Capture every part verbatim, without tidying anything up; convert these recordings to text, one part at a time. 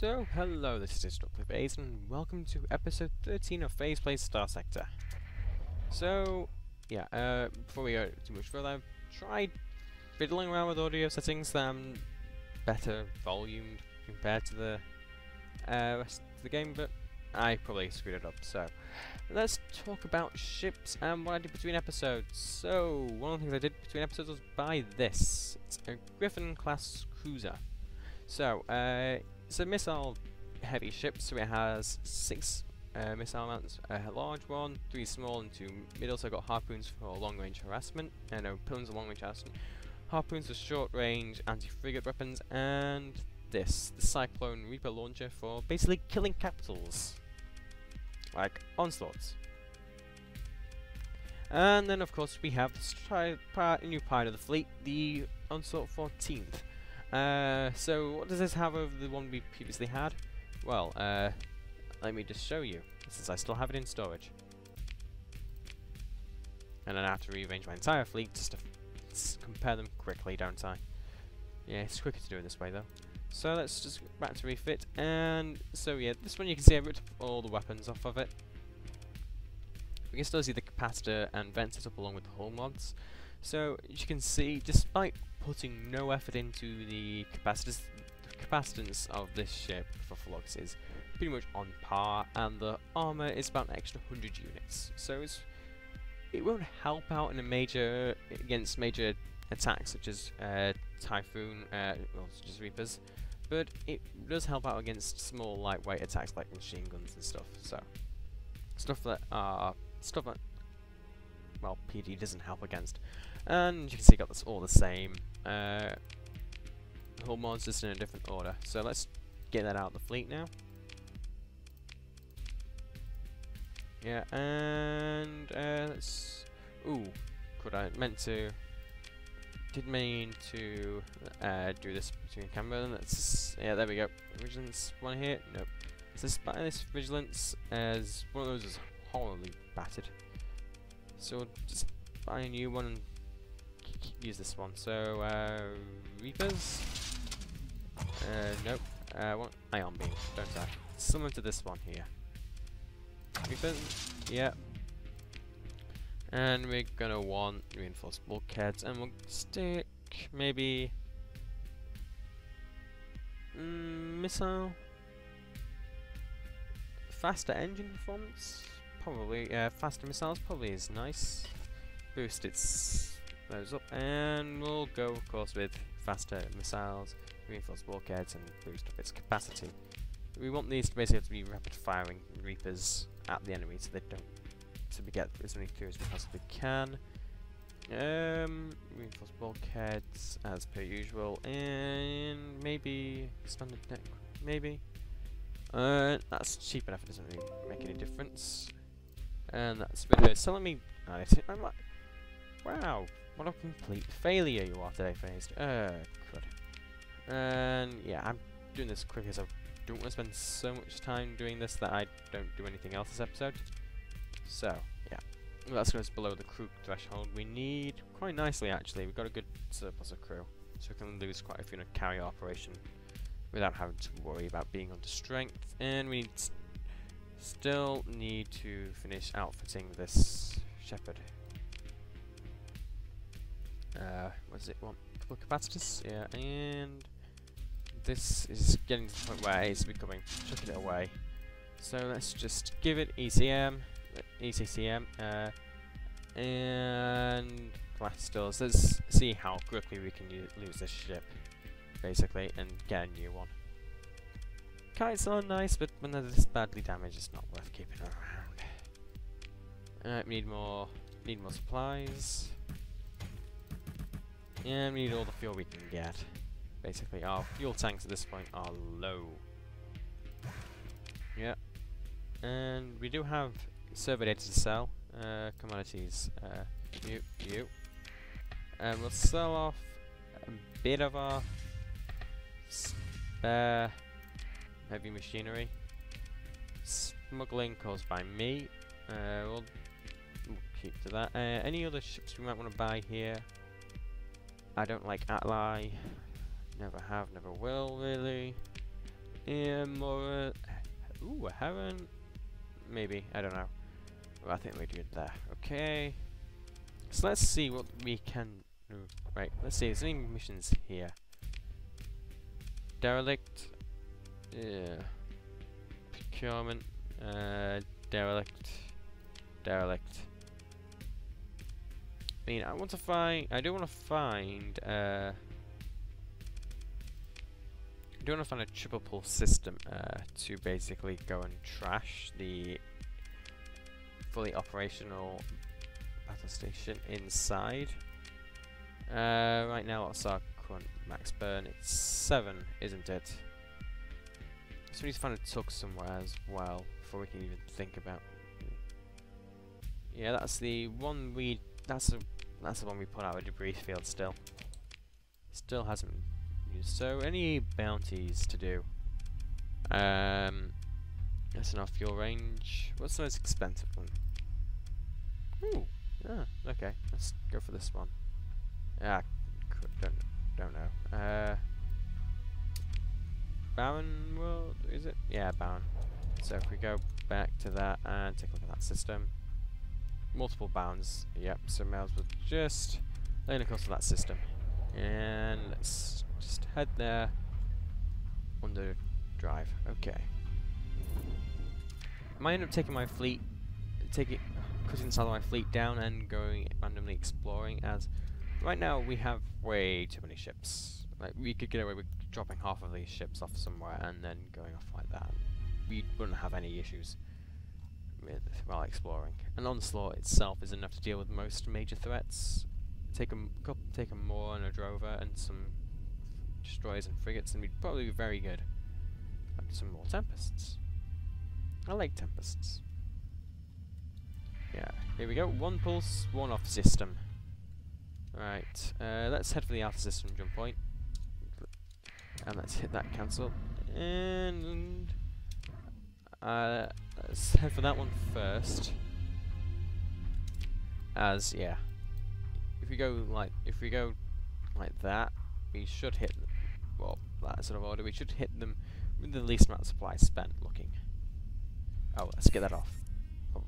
So, hello, this is Destructively Phased, and welcome to episode thirteen of Phase Plays Star Sector. So, yeah, uh, before we go too much further, I've tried fiddling around with audio settings that I'm better volumed compared to the uh, rest of the game, but I probably screwed it up, so. Let's talk about ships and what I did between episodes. So, one of the things I did between episodes was buy this. It's a Gryphon-class cruiser. So, uh, it's a missile-heavy ship, so it has six uh, missile mounts, a large one, three small and two middle, so I've got harpoons for long-range harassment, uh, no, pylons for long-range harassment, harpoons for short-range anti-frigate weapons, and this, the Cyclone Reaper launcher for basically killing capitals, like Onslaught. And then, of course, we have the new part of the fleet, the Onslaught fourteenth. Uh, so what does this have over the one we previously had? Well, uh, let me just show you, since I still have it in storage. And then I have to rearrange my entire fleet just to f compare them quickly, don't I? Yeah, it's quicker to do it this way though. So let's just go back to refit, and so yeah, this one you can see I ripped all the weapons off of it. We can still see the capacitor and vent set up along with the hull mods. So, as you can see, despite putting no effort into the capacitors, the capacitance of this ship for flux is pretty much on par, and the armor is about an extra one hundred units. So it's, it won't help out in a major against major attacks such as uh, Typhoon, uh, well, such as Reapers, but it does help out against small, lightweight attacks like machine guns and stuff. So stuff that are stuff that well, P D doesn't help against. And you can see got this all the same. Uh, the whole mod's just in a different order. So let's get that out of the fleet now. Yeah, and uh, let's. Ooh, could I meant to? Did mean to uh, do this between camera. Let's. Yeah, there we go. Vigilance one here. Nope. So this Vigilance as one of those is horribly battered. So we'll just buy a new one and use this one. So, uh, Reapers? Uh, nope. Uh, one Ion Beam, don't I? Similar to this one here. Reapers? Yeah. And we're gonna want reinforced bulkheads, and we'll stick maybe. Mm, missile? Faster engine performance? Probably. Uh, faster missiles probably is nice. Boost its. Those up, and we'll go, of course, with faster missiles, reinforced bulkheads, and boost up its capacity. We want these to basically have to be rapid firing Reapers at the enemy, so they don't, so we get as many through as we possibly can. Um, reinforced bulkheads as per usual, and maybe expanded deck, maybe. Uh, that's cheap enough; it doesn't really make any difference. And that's with selling me. I think I'm like, wow. What a complete failure you are today, Phased. Uh, crud. And yeah, I'm doing this quick as I don't want to spend so much time doing this that I don't do anything else this episode. So, yeah. Well, that's going to below the crew threshold. We need, quite nicely actually, we've got a good surplus of crew. So we can lose quite a few in a carrier operation without having to worry about being under strength. And we need st still need to finish outfitting this Shepherd. Uh, what does it want? A couple of capacitors, yeah, and this is getting to the point where it's becoming, chucking it away. So let's just give it E C M, E C C M, uh, and glass doors. Let's see how quickly we can lose this ship, basically, and get a new one. Kites are nice, but when they're this badly damaged, it's not worth keeping around. Uh, we need more, need more supplies. And we need all the fuel we can get. Basically, our fuel tanks at this point are low. Yeah. And we do have server data to sell. Uh, commodities. Uh, you, you. And we'll sell off a bit of our spare heavy machinery. Smuggling caused by me. Uh, we'll keep to that. Uh, any other ships we might want to buy here? I don't like Atlan, never have, never will really. And Mora. Ooh, I haven't. Maybe. I don't know. Well, I think we did that. Okay. So let's see what we can do. Right, let's see. There's any missions here. Derelict. Yeah. Procurement. Uh, derelict. Derelict. I mean, I want to find. I do want to find. Uh, I do want to find a triple pull system uh, to basically go and trash the fully operational battle station inside. Uh, right now, what's our current max burn? It's seven, isn't it? So we need to find a tug somewhere as well before we can even think about. Yeah, that's the one we. That's a that's the one we put out a debris field still. Still hasn't been used. So any bounties to do? Um that's an off your range. What's the most expensive one? Ooh. Ah, okay. Let's go for this one. Ah don't don't know. Uh Baron World is it? Yeah, Baron. So if we go back to that and take a look at that system. Multiple bounds, yep, so might as well just lane across to that system. And let's just head there under drive. Okay. I might end up taking my fleet, take it, cutting the side of my fleet down and going randomly exploring, as right now we have way too many ships. Like, we could get away with dropping half of these ships off somewhere and then going off like that. We wouldn't have any issues with while exploring. An onslaught itself is enough to deal with most major threats. Take a couple, take a Mora and a drover and some destroyers and frigates, and we'd probably be very good. And some more tempests. I like tempests. Yeah, here we go. One pulse, one off system. Right, uh, let's head for the outer system jump point, and let's hit that cancel and. Uh, let's head for that one first. As yeah, if we go like if we go like that, we should hit them. Well, that sort of order. We should hit them with the least amount of supply spent. Looking. Oh, let's get that off.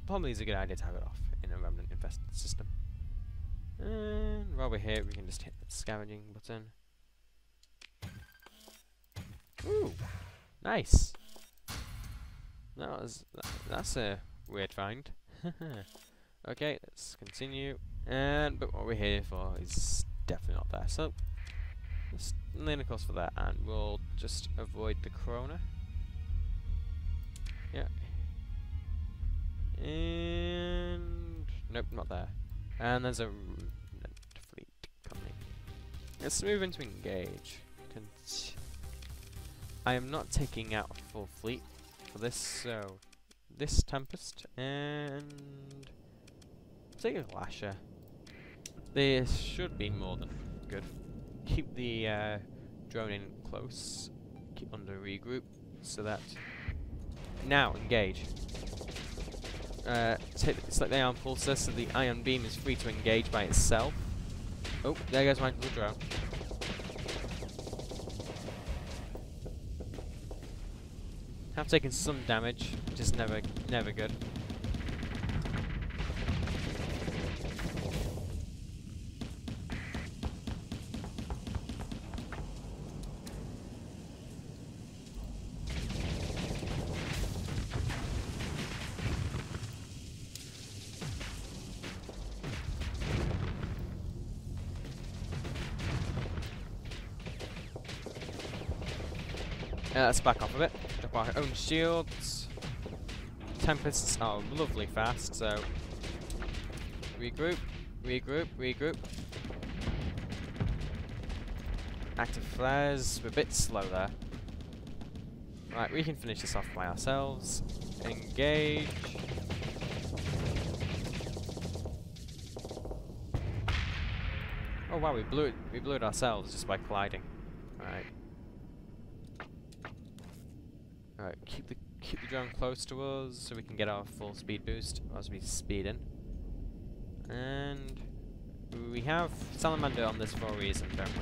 Probably is a good idea to have it off in a remnant infested system. And while we're here, we can just hit the scavenging button. Ooh, nice. That was that, that's a weird find. Okay, let's continue. And but what we're here for is definitely not there. So let's lean across for that, and we'll just avoid the corona. Yeah. And nope, not there. And there's a fleet coming. Let's move into engage. Cont I am not taking out a full fleet. For this, so this Tempest and take a Lasher. This should be more than good. Keep the uh, drone in close, keep under regroup, so that now engage. Uh, take the, select the ion pulsar, so the ion beam is free to engage by itself. Oh, there goes my little drone. Have taken some damage, which is never, never good. Yeah, let's back off a bit. Drop our own shields. Tempests are lovely fast, so regroup, regroup, regroup. Active flares. We're a bit slow there. Right, we can finish this off by ourselves. Engage. Oh wow, we blew it. We blew it ourselves just by colliding. Right. Alright, keep the keep the drone close to us so we can get our full speed boost as we speed in. And we have Salamander on this for a reason, don't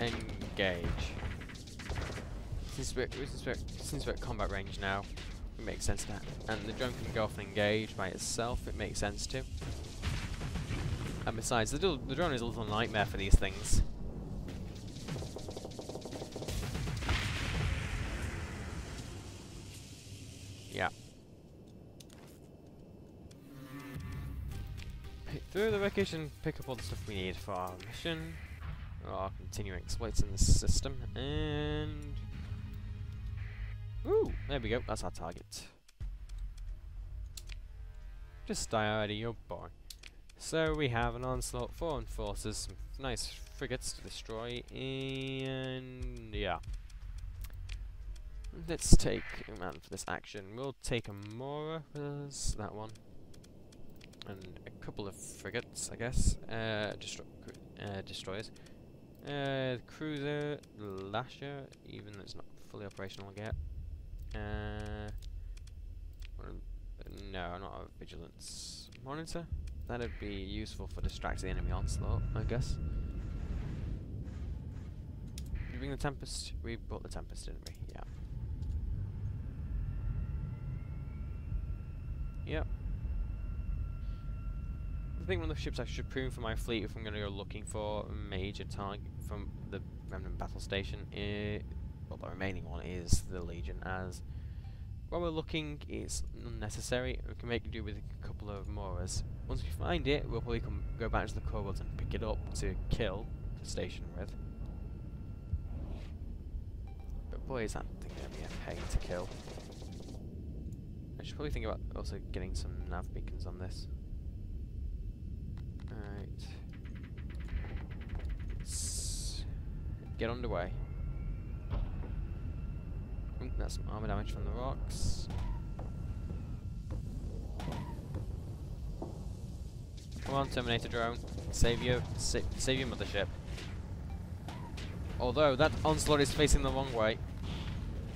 we? Engage. Since we're, since, we're, since we're at combat range now, it makes sense to that. And the drone can go off and engage by itself, it makes sense to. And besides, the, the drone is a little nightmare for these things. Yeah. Hit through the wreckage and pick up all the stuff we need for our mission. Or continue exploits in the system, and... Ooh, there we go, that's our target. Just die already, you're boring. So we have an onslaught, four enforcers, some nice frigates to destroy, and... yeah. Let's take a man for this action. We'll take a Mora, as that one. And a couple of frigates, I guess. Uh, destro uh destroyers. Uh, cruiser, Lasher, even though it's not fully operational yet. Uh, no, not a vigilance monitor. That'd be useful for distracting the enemy onslaught, I guess. Did we bring the Tempest? We brought the Tempest, didn't we? Yeah. Yep. I think one of the ships I should prune for my fleet if I'm going to go looking for a major target from the Remnant Battle Station. It, well, the remaining one is the Legion, as while we're looking, it's unnecessary. We can make do with a couple of Moras. Once we find it, we'll probably come, go back to the core worlds and pick it up to kill the station with. But boy, is that thing going to be a pain to kill. I should probably think about also getting some nav beacons on this. Alright, let's get underway. Oop, that's some armor damage from the rocks. Come on, Terminator drone, save your, sa save your mothership. Although that onslaught is facing the wrong way.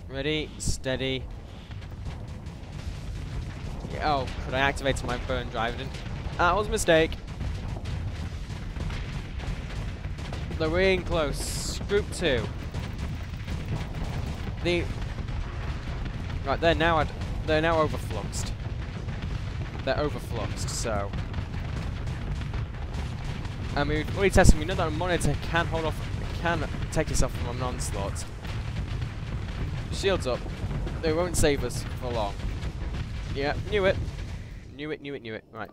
Ready, steady. Yeah, oh, could I activate my burn drive? That was a mistake. They're way in close. Group two. The right, they're now they're now overfluxed. They're overfluxed. So, I mean, we're already testing. We know that a monitor can hold off, can take us off from an onslaught. Shields up. They won't save us for long. Yeah, knew it. Knew it. Knew it. Knew it. Right.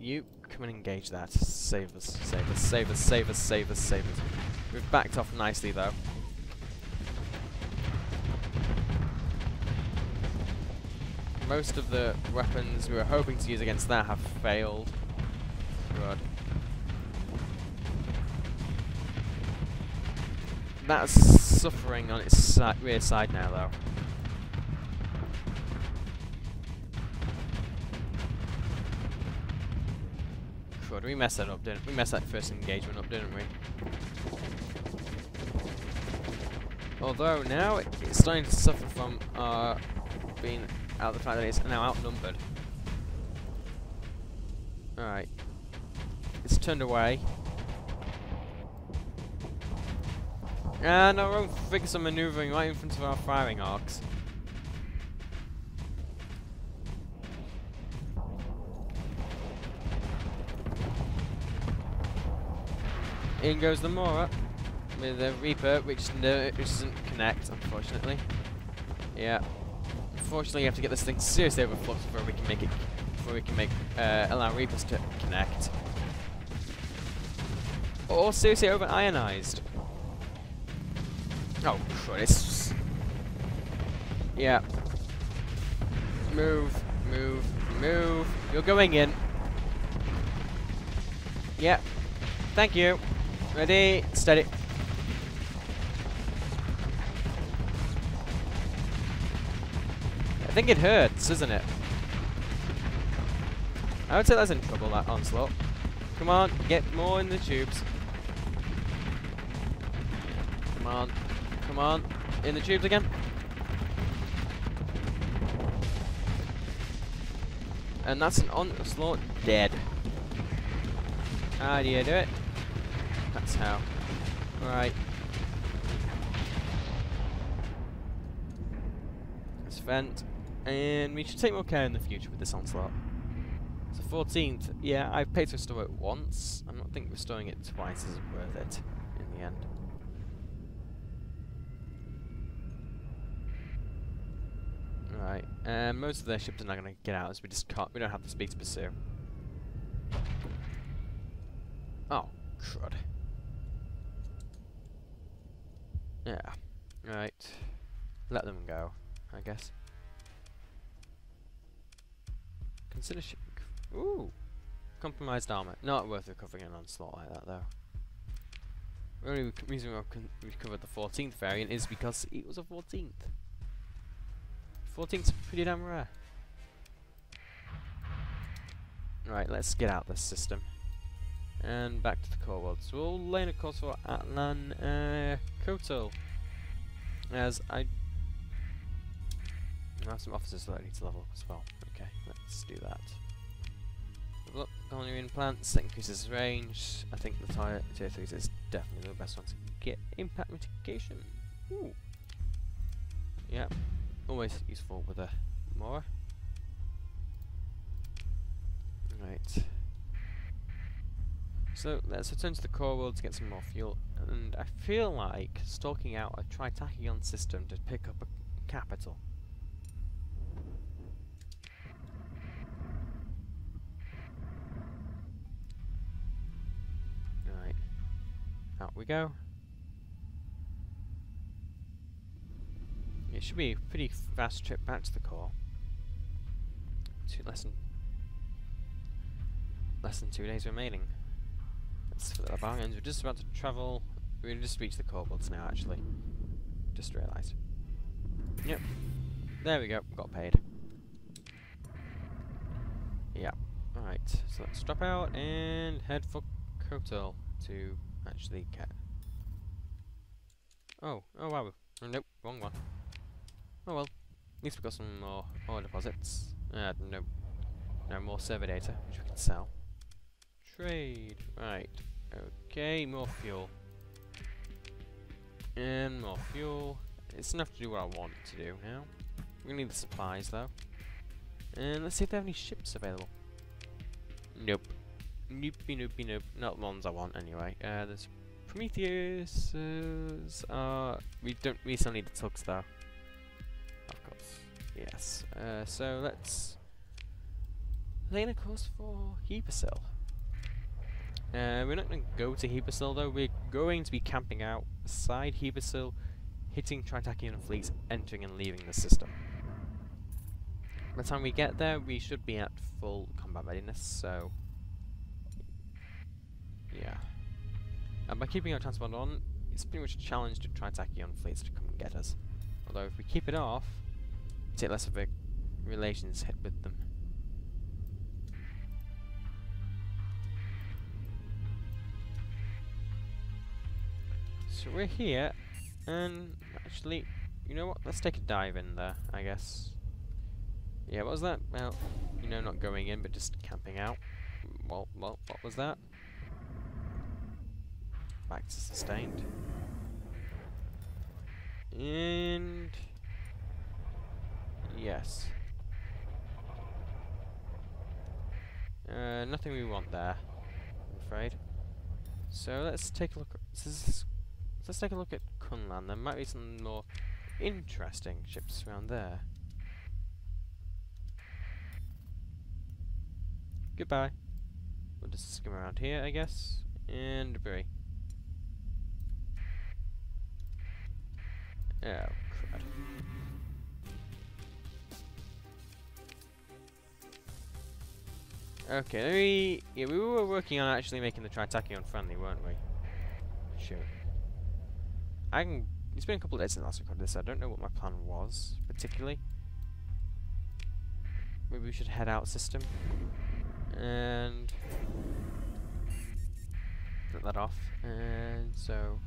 You come and engage that. Save us, save us, save us, save us, save us, save us. We've backed off nicely though. Most of the weapons we were hoping to use against that have failed. Good. That's suffering on its si rear side now though. We messed that up, didn't we? We messed that first engagement up, didn't we? Although now it's starting to suffer from uh, being out of the fact that it's now outnumbered. Alright. It's turned away. And our own frigates are manoeuvring right in front of our firing arcs. In goes the Mora with the Reaper, which, no, which doesn't connect, unfortunately. Yeah, unfortunately, you have to get this thing seriously overfluxed before we can make it, before we can make uh, allow Reapers to connect, or seriously over ionized. Oh, Christ! Yeah, move, move, move. You're going in. Yeah, thank you. Ready, steady. I think it hurts, isn't it? I would say that's in trouble, that onslaught. Come on, get more in the tubes. Come on, come on. In the tubes again. And that's an onslaught dead. How do you do it? That's how. Right. event, and we should take more care in the future with this onslaught. So fourteenth, yeah, I've paid to restore it once. I don't think restoring it twice is worth it in the end. Right, um, most of their ships are not going to get out, as we just can't. We don't have the speed to pursue. Oh, crud. Yeah. Right. Let them go, I guess. Consider ship. Ooh! Compromised armor. Not worth recovering an onslaught like that, though. The only reason we recovered the fourteenth variant is because it was a fourteenth. fourteenth's pretty damn rare. Right, let's get out this system. And back to the core world. So we'll lane a course for Atlan, uh, Kotal. As I... I have some officers that I need to level up as well. Okay, let's do that. Level up culinary implants, that increases range. I think the tier threes is definitely the best one to get. Impact mitigation. Ooh. Yeah, always useful with a Mora. Right. So let's return to the core world to get some more fuel, and I feel like stalking out a Tri-Tachyon system to pick up a capital. Right, out we go. It should be a pretty fast trip back to the core. Two less than less than two days remaining. For the barbarians, we're just about to travel. We just reached the kobolds now, actually. Just realised. Yep. There we go. Got paid. Yep. Alright. So let's drop out and head for Kotal to actually get. Oh. Oh wow. Oh, nope. Wrong one. Oh well. At least we got some more ore deposits. Uh, no. No more server data, which we can sell. Trade. Right. Okay, more fuel. And more fuel. It's enough to do what I want to do now. We need the supplies though. And let's see if they have any ships available. Nope. Nope, nope, nope. Not the ones I want anyway. Uh, there's Prometheus. Uh, we don't. We still need the tugs though. Of course. Yes. Uh, so let's lay in a course for Hepercil. Uh, we're not going to go to Hepercil though, we're going to be camping outside Hepercil, hitting Tri-Tachyon fleets, entering and leaving the system. By the time we get there, we should be at full combat readiness, so... Yeah. And by keeping our transport on, it's pretty much a challenge to Tri-Tachyon fleets to come and get us. Although if we keep it off, we take less of a relations hit with them. So we're here, and actually, you know what, let's take a dive in there, I guess. Yeah, what was that? Well, you know, not going in, but just camping out. Well, well, what was that? Back to sustained. And... yes. Uh, nothing we want there, I'm afraid. So let's take a look at... This is Let's take a look at Kunlan. There might be some more interesting ships around there. Goodbye. We'll just skim around here, I guess. And debris. Oh, crud. Okay, we, yeah, we were working on actually making the Tri-Tachyon friendly, weren't we? Sure. I can, it's been a couple of days since last recorded this, so I don't know what my plan was, particularly. Maybe we should head out system. And... Let that off. And so...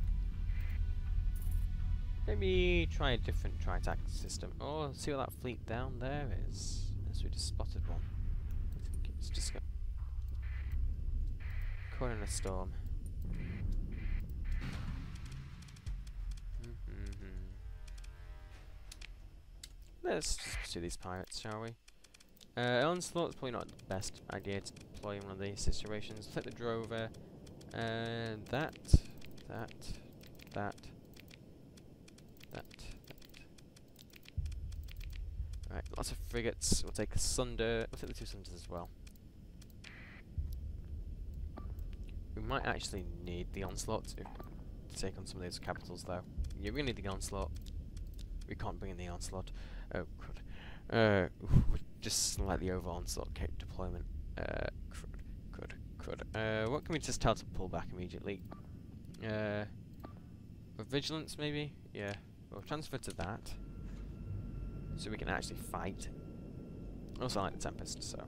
Maybe try a different tri-tac system. Or see what that fleet down there is. As we just spotted one. I think it's just got... Caught in a storm. Let's pursue these pirates, shall we? Uh, Onslaught's probably not the best idea to deploy in one of these situations. Let the drover, and uh, that, that, that, that, that. Right, lots of frigates. We'll take the Sunder. We'll take the two Sunders as well. We might actually need the Onslaught to take on some of those capitals, though. Yeah, we're gonna need the Onslaught. We can't bring in the Onslaught. Oh, crud. Uh, we're just slightly over Onslaught cape deployment. Uh, crud, crud, crud. Uh, what can we just tell to pull back immediately? Uh, Vigilance, maybe? Yeah. We'll transfer to that. So we can actually fight. Also, I like the Tempest, so.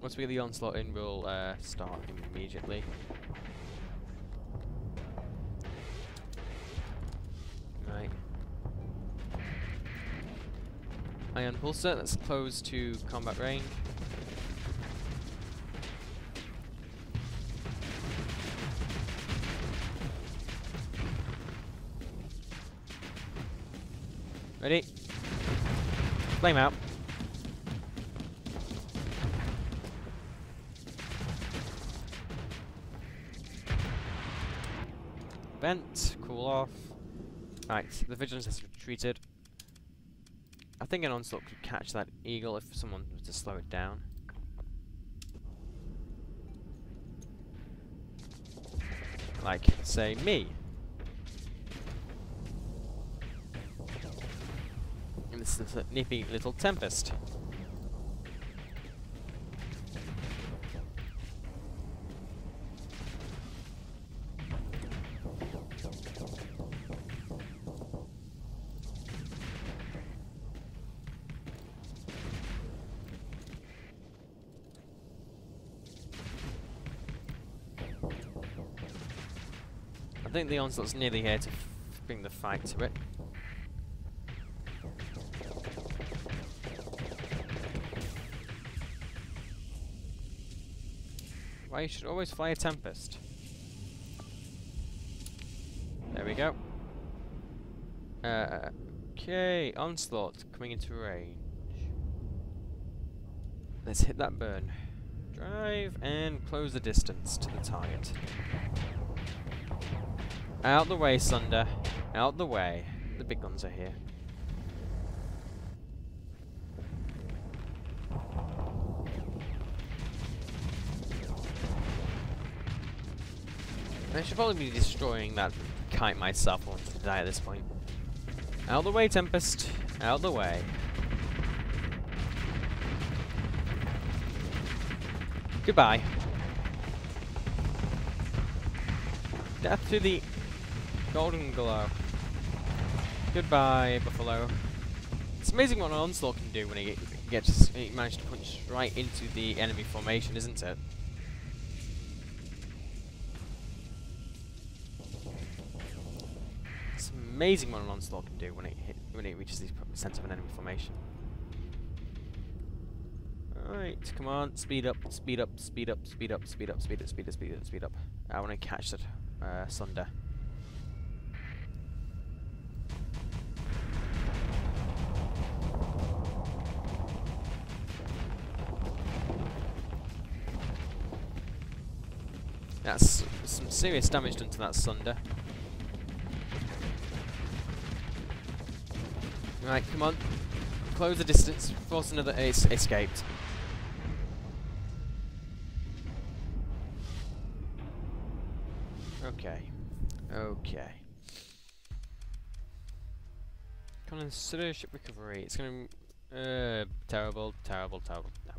Once we get the Onslaught in, we'll uh, start him immediately. Right. Ion Pulsar, that's close to combat range. Ready? Flame out. Vent, cool off. Right, the Vigilance has retreated. I think an Onslaught could catch that eagle if someone was to slow it down. Like, say, me. And this is a nippy little Tempest. I think the Onslaught's nearly here to f bring the fight to it. Why you should always fly a Tempest. There we go. Uh, okay, Onslaught coming into range. Let's hit that burn. Drive and close the distance to the target. Out the way, Sunder. Out the way. The big guns are here. I should probably be destroying that kite myself. I want to die at this point. Out the way, Tempest. Out the way. Goodbye. Death to the golden glow. Goodbye, Buffalo. It's amazing what an Onslaught can do when it gets, it manages to punch right into the enemy formation, isn't it? It's amazing what an Onslaught can do when it hit, when it reaches the centre of an enemy formation. Alright, come on, speed up, speed up, speed up, speed up, speed up, speed up, speed up, speed up, speed up. I want to catch that uh, Sunder. That's some serious damage done to that Sunder. Right, come on. Close the distance, force another ace escaped. Okay. Okay. Consider ship recovery. It's gonna be uh, terrible, terrible, terrible. No,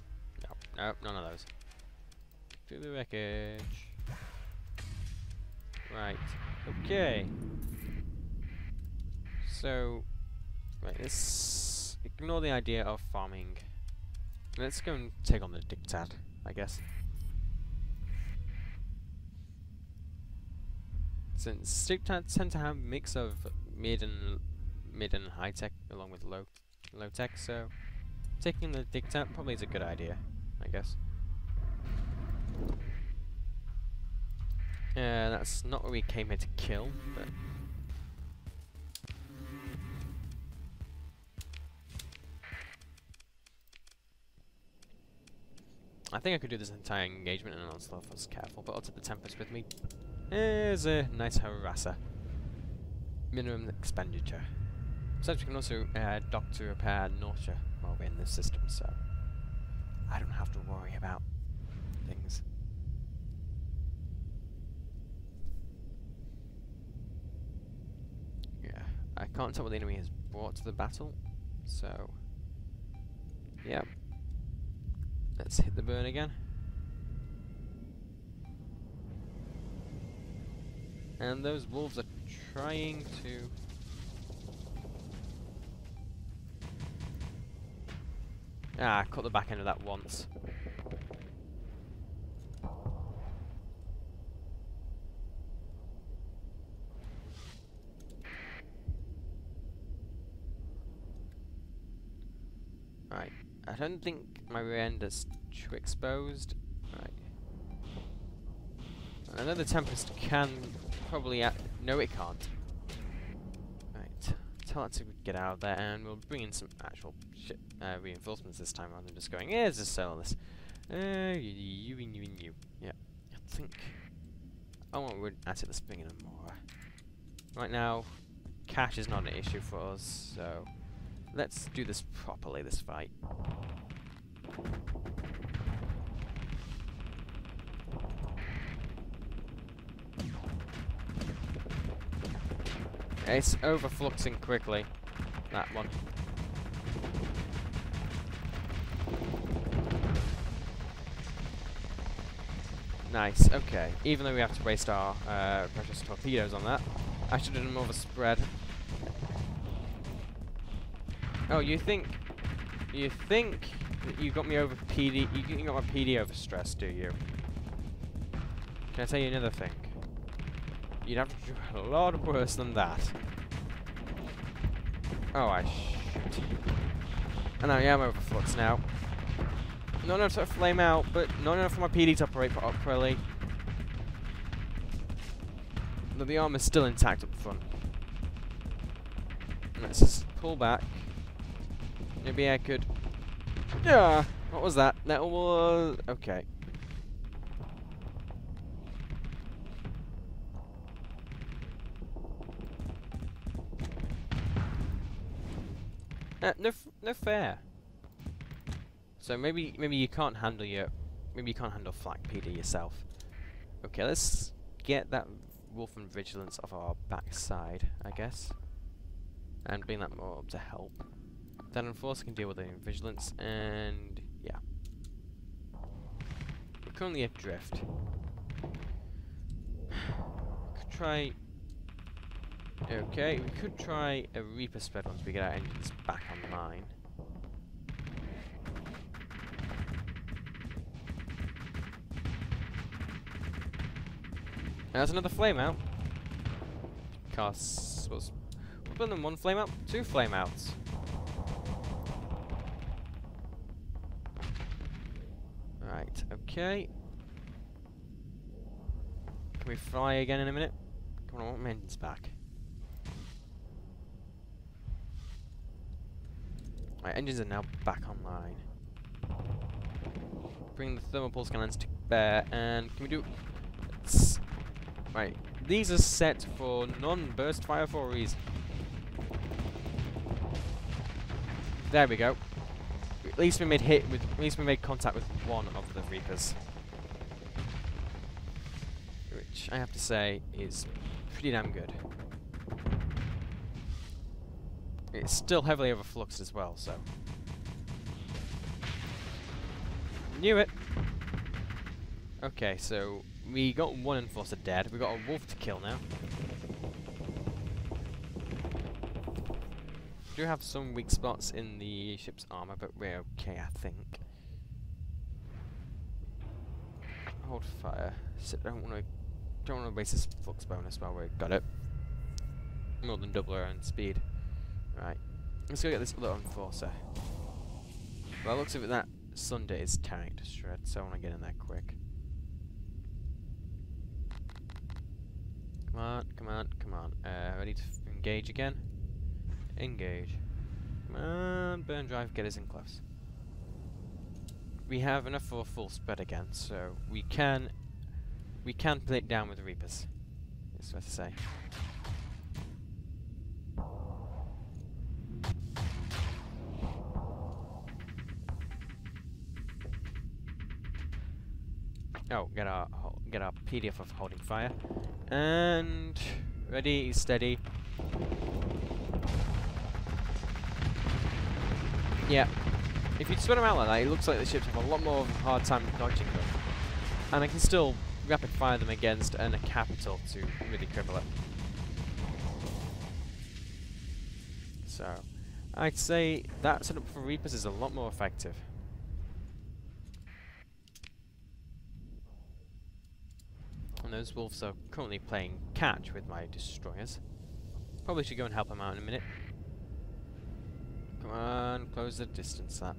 no, no, none of those. Through the wreckage. Right. Okay. So, right, let's ignore the idea of farming. Let's go and take on the Diktat, I guess. Since Diktat tend to have a mix of mid and mid and high tech along with low low tech, so taking the Diktat probably is a good idea, I guess. Yeah, uh, that's not what we came here to kill, but I think I could do this entire engagement in an Onslaught if I was careful, but I'll take the Tempest with me. There's a nice harasser. Minimum expenditure. Besides, we can also uh, dock to repair Nortia while we're in this system, so I don't have to worry about things. Yeah, I can't tell what the enemy has brought to the battle, so yeah. Let's hit the burn again. And those wolves are trying to... Ah, I cut the back end of that once. Right. I don't think my rear end is too exposed. Right. I know the Tempest can probably... No, it can't. Right. Tell it to get out of there, and we'll bring in some actual shit, uh, reinforcements this time rather than just going, here's a cellist. Uh, you, you, you, and you. Yeah. I think... I want to add to the spring and more. Right now, cash is not an issue for us, so... Let's do this properly, this fight. It's overfluxing quickly, that one. Nice, okay. Even though we have to waste our uh, precious torpedoes on that, I should have done more of a spread. Oh, you think, you think that you got me over P D, you, you got my P D over stress, do you? Can I tell you another thing? You'd have to do a lot worse than that. Oh, I shoot. And I am over flux now. Not enough to flame out, but not enough for my P D to operate properly. But the armor's still intact up front. Let's just pull back. Maybe I could... Yeah. What was that? That was... Okay. Uh, no, f no fair. So maybe, maybe you can't handle your... Maybe you can't handle flak P D yourself. Okay, let's get that Wolf and Vigilance off our backside, I guess. And bring that more up to help. That Enforcer can deal with the Vigilance, and yeah. We're currently adrift. We could try... Okay, we could try a Reaper spread once we get our engines back online. And that's another flame out. Costs... We'll burn them one flame out, two flame outs. Right, okay. Can we fly again in a minute? Come on, I want my engines back. My engines are now back online. Bring the thermal pulse cannons to bear, and can we do... Let's right, these are set for non-burst fire for a reason. There we go. At least we made hit with. At least we made contact with one of the Reapers, which I have to say is pretty damn good. It's still heavily overfluxed as well, so knew it. Okay, so we got one Enforcer dead. We got a Wolf to kill now. We do have some weak spots in the ship's armor, but we're okay, I think. Hold fire. So don't want to, don't want to waste this flux bonus while we've got it. More than double our own speed. Right. Let's go get this other Enforcer. Well, it looks like that Sunder is tearing to shreds, so I want to get in there quick. Come on, come on, come on. Uh, ready to engage again? Engage. Come on, burn drive, get us in close. we have enough for a full spread again, so we can we can play it down with the Reapers. It's fair to say. Oh, get our get our P D F of holding fire, and ready, steady. Yeah, if you spin around like that, it looks like the ships have a lot more of a hard time dodging them, and I can still rapid fire them against and a capital to really cripple it. So, I'd say that setup for Reapers is a lot more effective. Those wolves are currently playing catch with my destroyers. Probably should go and help them out in a minute. Come on, close the distance that.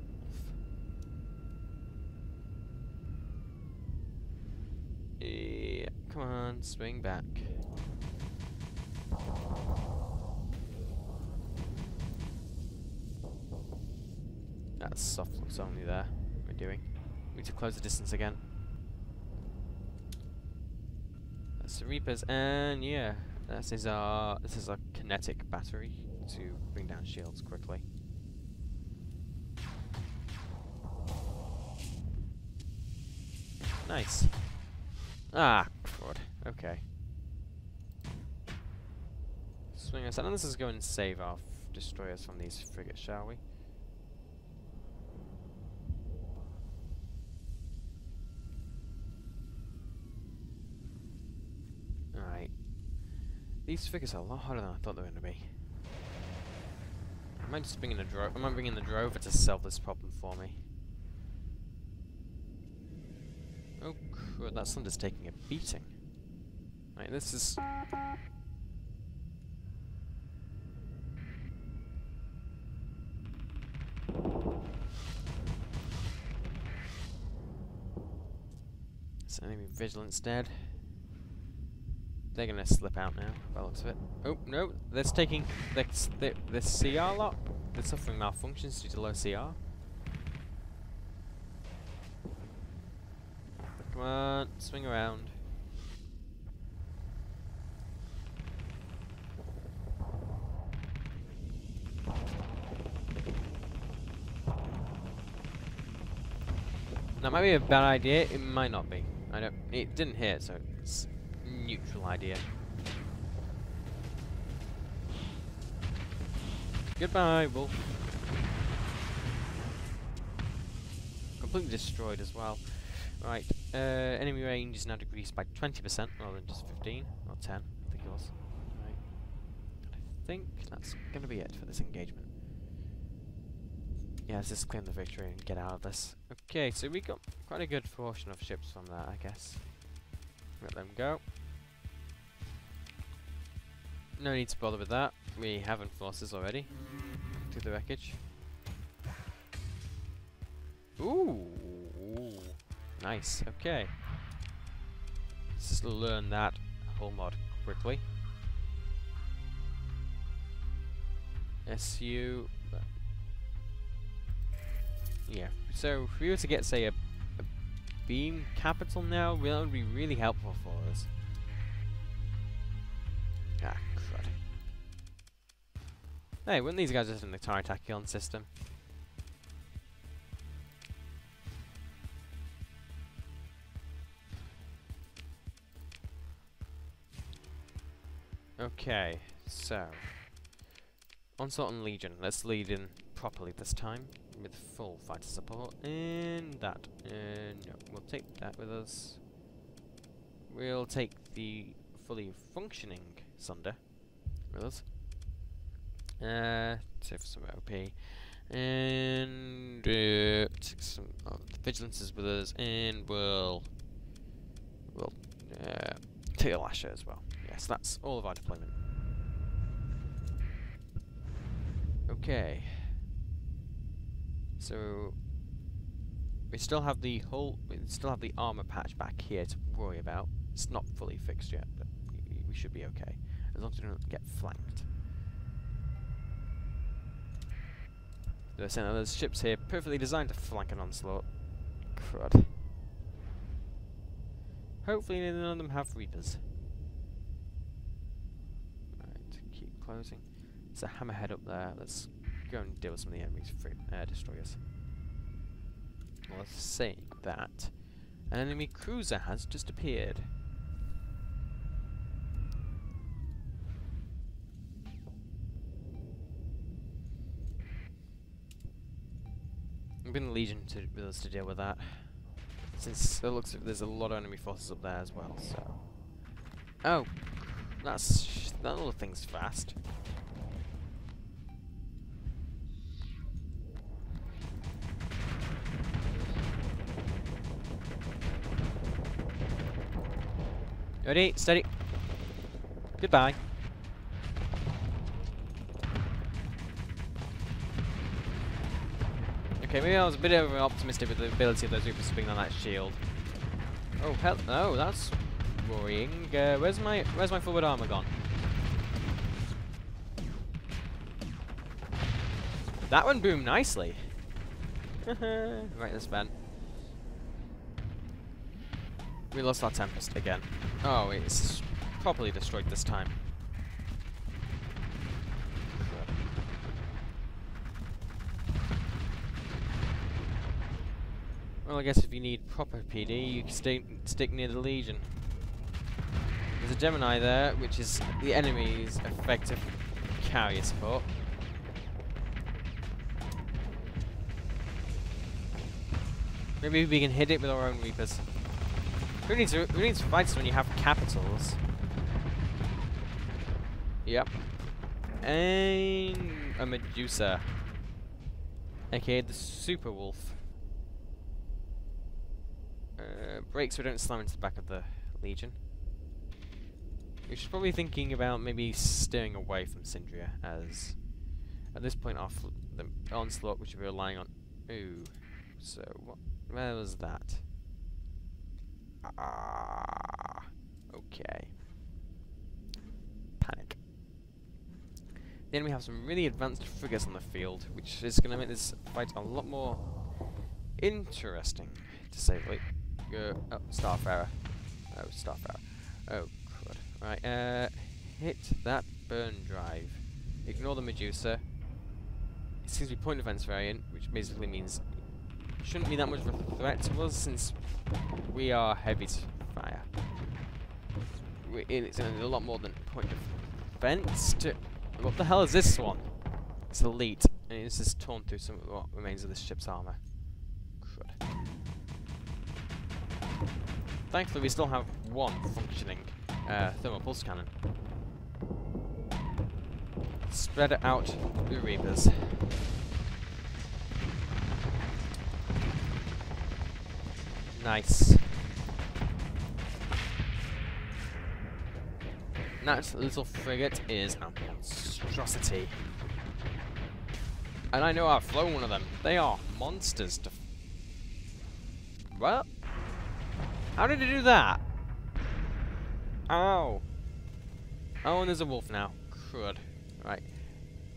Yeah, come on, swing back. That's soft looks only there. We're doing. We need to close the distance again. Reapers, and yeah, this is our this is our kinetic battery to bring down shields quickly. Nice. Ah, crud. Okay. Swing us out. Let's just go and save our destroyers from these frigates, shall we? These figures are a lot harder than I thought they were going to be. I might just bring in a drove. I might bring in the drover to solve this problem for me. Oh, crud, that Sunder's taking a beating. Right, this is. So maybe Vigilance dead. They're gonna slip out now, by the looks of it. Oh, no, they're taking this the, the C R lot. They're suffering malfunctions due to low C R. Come on, swing around. That might be a bad idea, it might not be. I don't, it didn't hit, so it's neutral idea. Goodbye, wolf. Completely destroyed as well. Right, uh, enemy range is now decreased by twenty percent rather than just fifteen or ten, I think it was. Right. I think that's going to be it for this engagement. Yeah, let's just claim the victory and get out of this. Okay, so we got quite a good portion of ships from that, I guess. Let them go. No need to bother with that. We have Enforcers already. To the wreckage. Ooh. Nice. Okay. Let's just learn that whole mod quickly. S U. Yeah. So if we were to get, say, a beam capital now, that would be really helpful for us. Ah, crud. Hey, weren't these guys just in the Tri-Tachyon system? Okay, so. Onslaught and Legion. Let's lead in properly this time. With full fighter support, and that, and uh, no, we'll take that with us. We'll take the fully functioning Sunder with us. Uh, save for some O P, and uh, take some of the Vigilances with us, and we'll we'll uh, take a Lasher as well. Yes, that's all of our deployment. Okay. So we still have the whole, we still have the armor patch back here to worry about. It's not fully fixed yet, but we, we should be okay as long as we don't get flanked. They're sending those ships here, perfectly designed to flank an onslaught. crud. Hopefully none of them have Reapers. Right, keep closing. There's a Hammerhead up there. Let's go and deal with some of the enemies for air destroyers. Well, let's say that. An enemy cruiser has just appeared. I'm bringing the Legion to, with us to deal with that, since it looks like there's a lot of enemy forces up there as well. So, oh, that's sh that little thing's fast. Ready, steady. Goodbye. Okay, maybe I was a bit over optimistic with the ability of those Reapers to bring down that shield. Oh hell, no, that's worrying. Uh, where's my where's my forward armor gone? That one boomed nicely. Right, this man. We lost our Tempest again. Oh, it's properly destroyed this time. Well, I guess if you need proper P D, you can stay, stick near the Legion. There's a Gemini there, which is the enemy's effective carrier support. Maybe we can hit it with our own Reapers. Who needs, who needs fights when you have capitals? Yep. And a Medusa. A K A the Super Wolf. Uh, break so we don't slam into the back of the Legion. We should probably be thinking about maybe steering away from Sindria, as at this point our fl the onslaught which we're relying on. Ooh. So what, where was that? Ah, okay. Panic. Then we have some really advanced frigates on the field, which is going to make this fight a lot more interesting, to say the least. Uh, oh, Starfarer. Oh, Starfarer. Oh, crud. Right, uh, hit that burn drive. Ignore the Medusa. It seems to be point defense variant, which basically means shouldn't be that much of a threat to us, since we are heavy to fire. We're in, it's a lot more than point of defense to... What the hell is this one? It's elite, and it's just torn through some of what remains of this ship's armor. Crud. Thankfully we still have one functioning uh, thermal pulse cannon. Spread out the Reapers. Nice. That little frigate is a monstrosity. And I know I've flown one of them. They are monsters to... F well? How did it do that? Ow. Oh, and there's a wolf now. Crud. Right.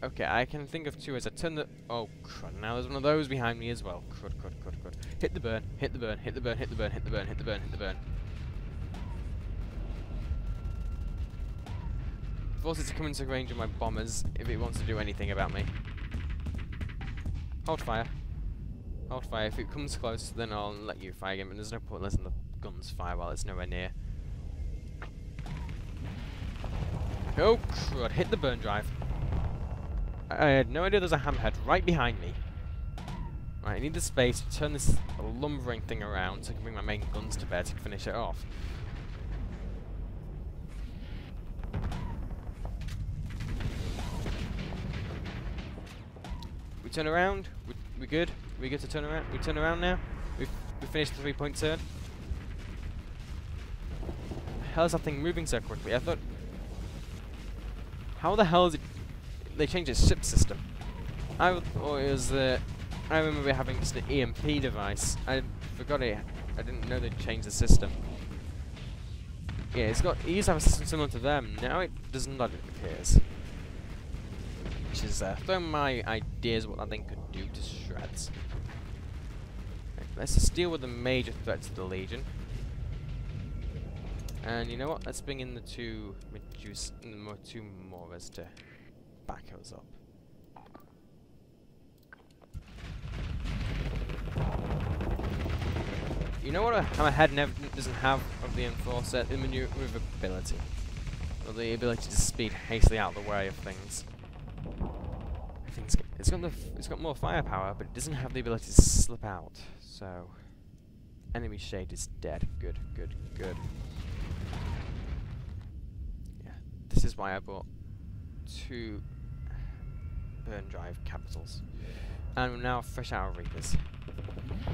Okay, I can think of two as I turn the... Oh, crud. Now there's one of those behind me as well. Crud, crud, crud, crud. Hit the burn, hit the burn, hit the burn, hit the burn, hit the burn, hit the burn, hit the burn. Force it to come into range of my bombers if it wants to do anything about me. Hold fire. Hold fire. If it comes close, then I'll let you fire again, but there's no point letting the guns fire while it's nowhere near. Oh, crud. Hit the burn drive. I had no idea there's a Hammerhead right behind me. Right, I need the space to turn this lumbering thing around so I can bring my main guns to bear to finish it off. We turn around. We, we good? We good to turn around? We turn around now? We've, we've finished the three-point turn. How's that thing moving so quickly? I thought... How the hell is it... They changed its ship system. I thought it was the... I remember having just an E M P device. I forgot it. I didn't know they'd changed the system. Yeah, it's got... It used to have a system similar to them. Now it doesn't, it appears. Which is uh, throwing my ideas what that thing could do to shreds. Let's just deal with the major threats of the Legion. And you know what? Let's bring in the two Medusa, the two Moras to back us up. You know what a Hammerhead never doesn't have of the Enforcer? The maneuverability. Or the ability to speed hastily out of the way of things. I think it's, it's got the f it's got more firepower, but it doesn't have the ability to slip out. So, enemy shade is dead. Good, good, good. Yeah, this is why I bought two burn drive capitals, and we're now fresh out of Reapers.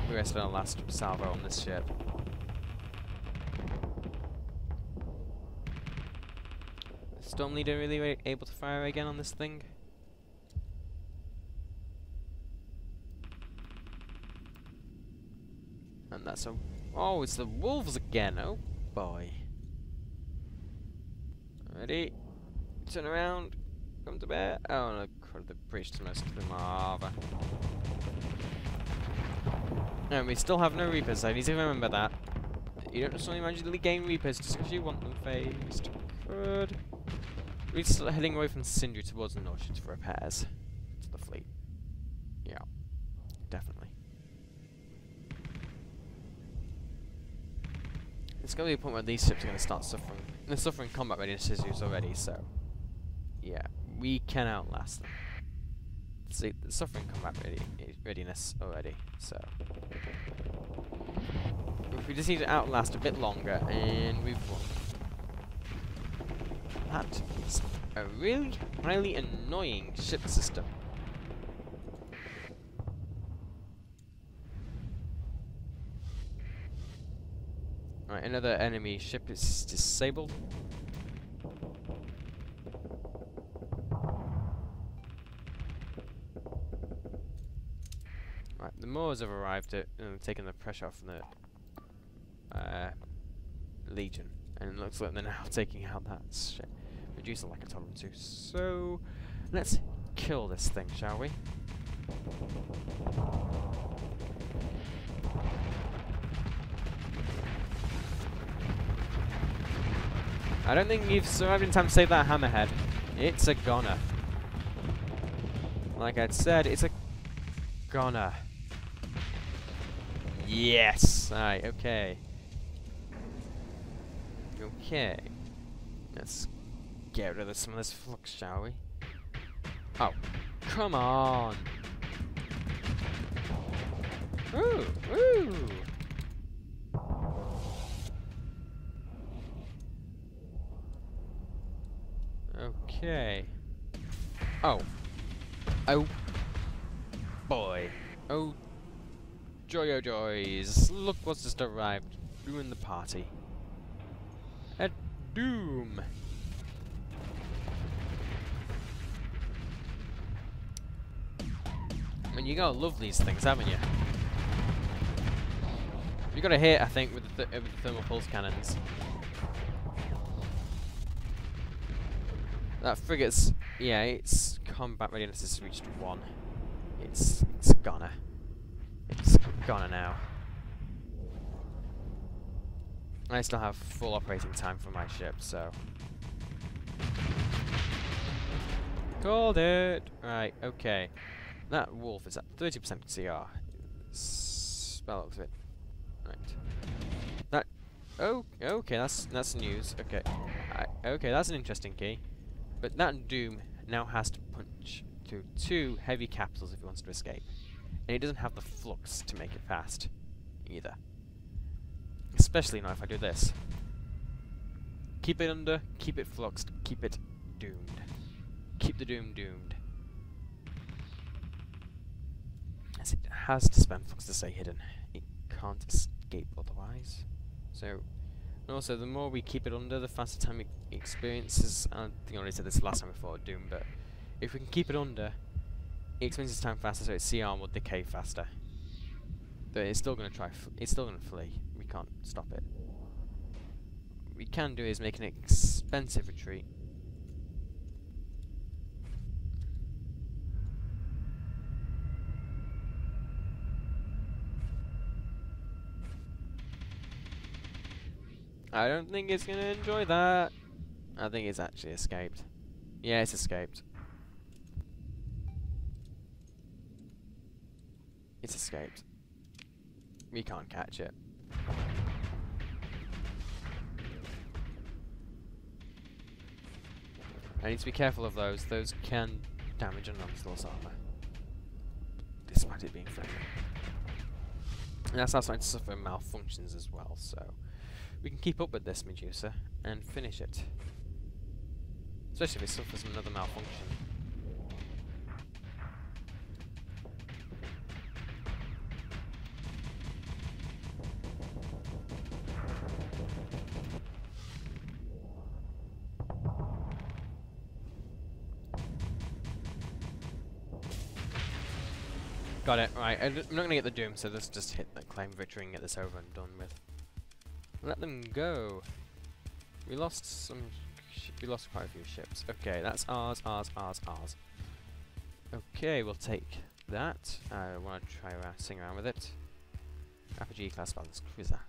We rested our last salvo on this ship. Storm Leader really able to fire again on this thing? And that's a... Oh, it's the wolves again! Oh boy. Ready? Turn around. Come to bear. Oh no, the priest, most of them are over. No, we still have no Reapers, I need to remember that. You don't necessarily magically gain Reapers just because you want them phased. Good. We're still heading away from Sindri towards the Nortia for repairs to the fleet. Yeah, definitely. It's going to be a point where these ships are going to start suffering. They're suffering combat readiness issues already, so... Yeah, we can outlast them. See, they're suffering combat ready readiness already, so... If we just need to outlast a bit longer, and we've won. That is a really, really annoying ship system. Alright, another enemy ship is disabled. Right, the Moors have arrived at um, taking the pressure off the uh, Legion. And it looks like they're now taking out that ship. Medusa like a tolerant too. So let's kill this thing, shall we? I don't think you've survived in time to save that Hammerhead. It's a goner. Like I'd said, it's a goner. Yes! Alright, okay. Okay. Let's get rid of some of this flux, shall we? Oh, come on! Ooh, ooh! Okay. Oh. Oh. Boy. Oh. Joy, oh joys. Look what's just arrived. Ruined the party. A Doom. I mean, you gotta love these things, haven't you? You gotta hit, I think, with the, th with the thermal pulse cannons. That frigate's, yeah, its combat readiness has reached one. It's it's goner. It's goner now. I still have full operating time for my ship, so... Called it! Right, okay. That wolf is at thirty percent C R. Spell up a bit. Right. That... Oh, okay, that's that's news. Okay. I, okay, that's an interesting key. But that Doom now has to punch through two heavy capitals if he wants to escape. And he doesn't have the flux to make it fast, either. Especially not if I do this. Keep it under, keep it fluxed, keep it doomed. Keep the Doom doomed. As it has to spend flux to stay hidden. It can't escape otherwise. So, and also the more we keep it under, the faster time it experiences. I think I already said this last time before Doom, but if we can keep it under, it experiences time faster, so its C R will decay faster. But it's still going to try. F it's still going to flee. Can't stop it. What we can do is make an expensive retreat. I don't think it's going to enjoy that. I think it's actually escaped. Yeah, it's escaped. It's escaped. We can't catch it. I need to be careful of those. Those can damage an Onslaught's armor, despite it being friendly. And that's now starting to suffer malfunctions as well, so we can keep up with this Medusa and finish it. Especially if it suffers another malfunction. Got it, right, I'm not going to get the Doom, so let's just hit the Claim Victory and get this over and done with. Let them go. We lost some... Sh we lost quite a few ships. Okay, that's ours, ours, ours, ours. Okay, we'll take that. I want to try around, sing around with it. Apogee Class Balance Cruiser.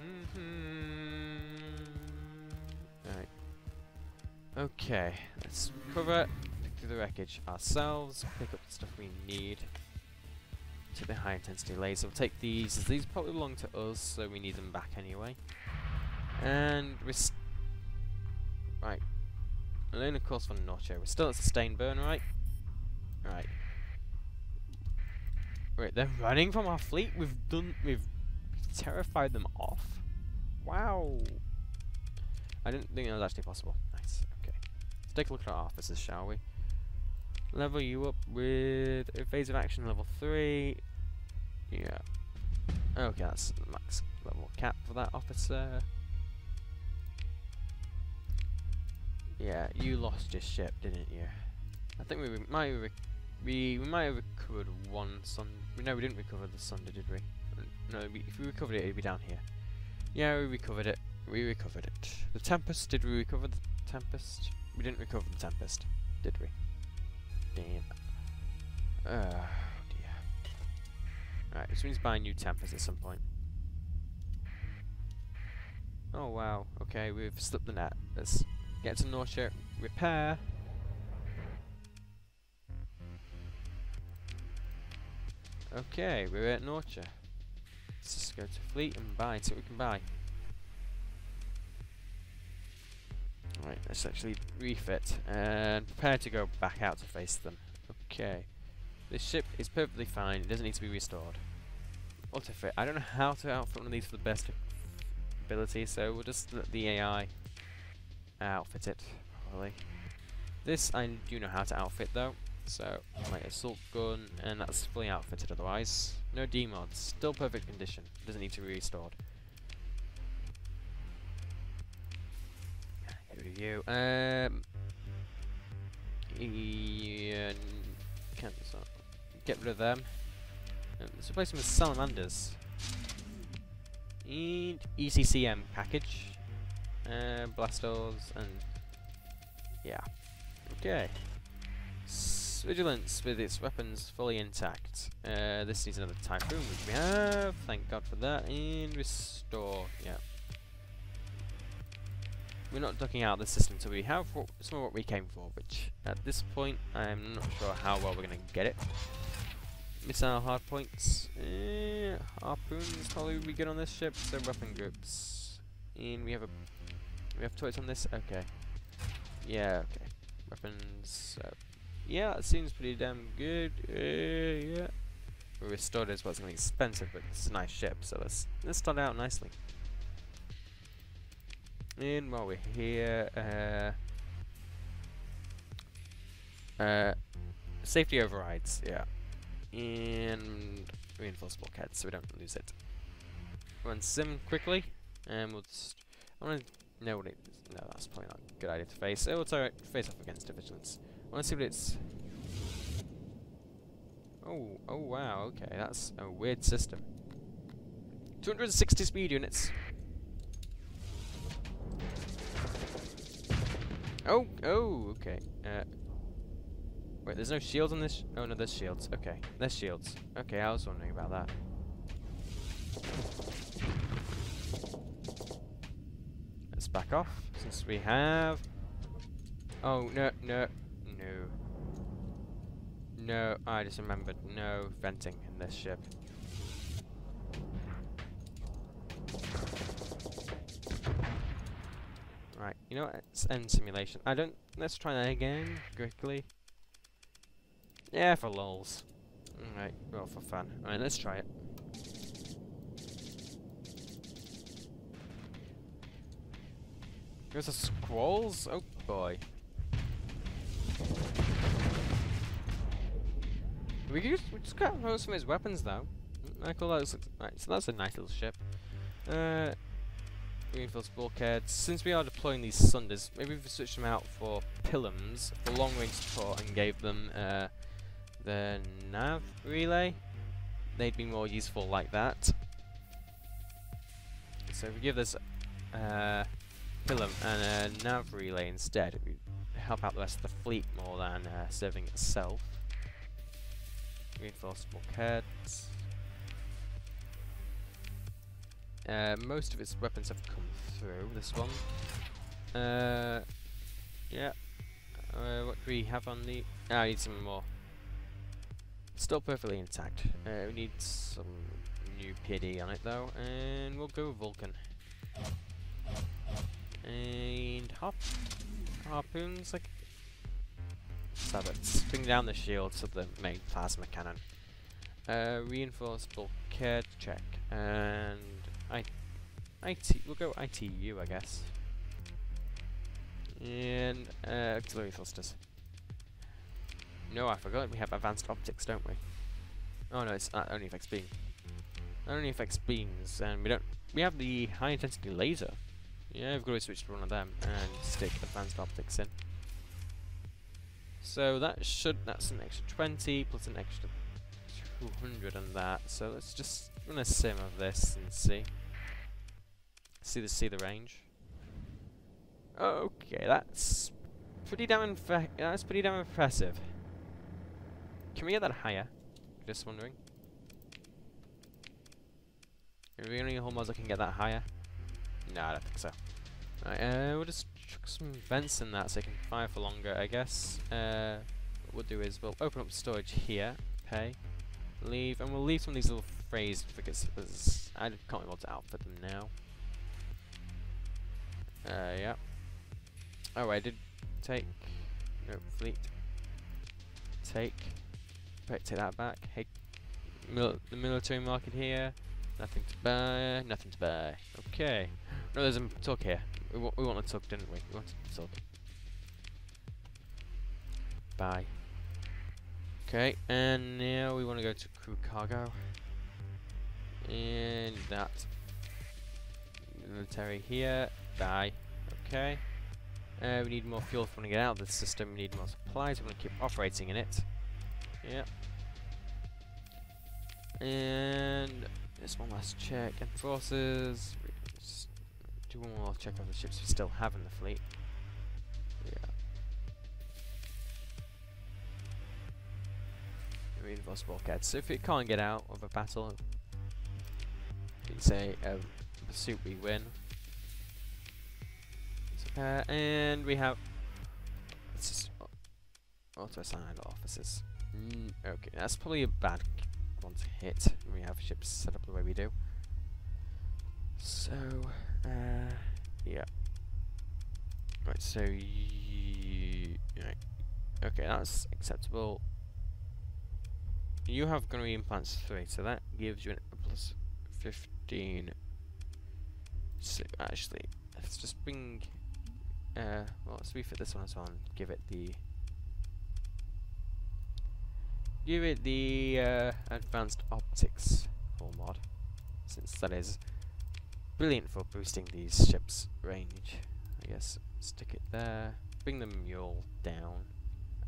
Mm-hmm. Alright. Okay, let's cover... through the wreckage ourselves, pick up the stuff we need. Take the high intensity laser, we'll take these, as these probably belong to us, so we need them back anyway. And we're st right. And then of course for Nortia, we're still at sustain burn, right? Right. Wait, they're running from our fleet? We've done we've terrified them off. Wow. I didn't think that was actually possible. Nice. Okay. Let's take a look at our officers, shall we? Level you up with a phase of action level three. Yeah. Okay, that's the max level cap for that officer. Yeah, you lost your ship, didn't you? I think we might have we we might have recovered one Sun. No, we didn't recover the Sunder, did we? No, we, if we recovered it, it'd be down here. Yeah, we recovered it. We recovered it. The Tempest. Did we recover the Tempest? We didn't recover the Tempest, did we? Damn. Oh dear. Alright, so we need to buy a new Tempest at some point. Oh wow, okay, we've slipped the net. Let's get to Nortia, repair. Okay, we're at Nortia. Let's just go to fleet and buy, see what we can buy. Right, let's actually refit and prepare to go back out to face them. Okay. This ship is perfectly fine, it doesn't need to be restored. Autofit. I don't know how to outfit one of these for the best ability, so we'll just let the A I outfit it, probably. This I do know how to outfit though, so my assault gun, and that's fully outfitted otherwise. No demods, still perfect condition, doesn't need to be restored. Review. Um. Yeah, can't get rid of them. Um, let's replace them with salamanders. And E C C M package. Uh, blastors and yeah. Okay. S Vigilance with its weapons fully intact. Uh, this needs another typhoon, which we have. Thank God for that. And restore. Yeah. We're not ducking out the system until we have some of what we came for, which at this point I'm not sure how well we're going to get it. Missile hard points, eh, harpoons probably would be good on this ship. So weapon groups, and we have a we have turrets on this. Okay, yeah, okay, weapons. Uh, yeah, that seems pretty damn good. Uh, yeah, we restored as well. It's going to be expensive, but it's a nice ship, so let's let's start out nicely. In while we're here, uh, uh, safety overrides, yeah, and reinforced bulkheads so we don't lose it. Run sim quickly, and we'll just. I want to know what it is. No, that's probably not a good idea to face. Oh, it's alright, face off against Vigilance. I want to see what it's. Oh, oh wow, okay, that's a weird system. two hundred sixty speed units. Oh, oh, okay. Uh, wait, there's no shields on this. Sh oh no, there's shields. Okay, there's shields. Okay, I was wondering about that. back off, since we have... Oh, no, no, no. No, I just remembered. No venting in this ship. Right, you know what? Let's end simulation. I don't... Let's try that again, quickly. Yeah, for lulz. Alright, well, for fun. Alright, let's try it. There's a squalls? Oh boy. We just, we just got hold of some of his weapons though. I call that. Right, so that's a nice little ship. Uh, Greenfield's bulkheads. Since we are deploying these Sunders, maybe we've switched them out for Pillums, for long range support, and gave them uh, the nav relay. They'd be more useful like that. So if we give this uh, Pillum and a nav relay instead, it would help out the rest of the fleet more than uh, serving itself. Reinforced bulkheads. Uh, most of its weapons have come through, this one. Uh, yeah. Uh, what do we have on the... Oh, I need some more. Still perfectly intact. Uh, we need some new P D on it, though. And we'll go with Vulcan. And hop. Harpoons, like... Sabots. Bring down the shields of the main plasma cannon. Uh, reinforced bulkhead check. And I, IT, we'll go I T U, I guess. And uh, auxiliary thrusters. No, I forgot we have advanced optics, don't we? Oh no, it's uh, only effects beam. Only effects beams, and we don't. We have the high intensity laser. Yeah, we've got to switch to one of them and stick advanced optics in. So that should, that's an extra twenty plus an extra two hundred on that. So let's just run a sim of this and see. See the see the range. Okay, that's pretty damn that's pretty damn impressive. Can we get that higher? Just wondering. Are we only a whole mods that can get that higher? No, I don't think so. Right, uh, we'll just chuck some vents in that so it can fire for longer, I guess. Uh, what we'll do is we'll open up storage here, pay, leave, and we'll leave some of these little phrase because I can't remember what to outfit them now. Uh, yeah. Oh, I did take. No, fleet. Take. Take that back. Hey, mil the military market here. Nothing to buy. Nothing to buy. Okay. No, there's a tug here. We, wa we want a tug, didn't we? We want a tug. Buy. Okay, and now we want to go to crew cargo. And that. Military here. Buy. Okay. Uh, we need more fuel if we want to get out of the system. We need more supplies. We want to keep operating in it. Yeah. And there's one last check. Enforcers. Do one more check on the ships we still have in the fleet. Yeah. Reinforced bulkheads. So if it can't get out of a battle, you can say a um, pursuit we win. Uh, and we have. Let's just auto assigned officers. Mm, okay, that's probably a bad one to hit. We have ships set up the way we do. So. Uh, yeah. Right, so you right. Okay, that's acceptable. You have gonna be implants three, so that gives you a plus fifteen. So actually, let's just bring. Uh, well, let's refit this one as well and give it the give it the uh, advanced optics full mod, since that is. Brilliant for boosting these ships' range. I guess stick it there. Bring the mule down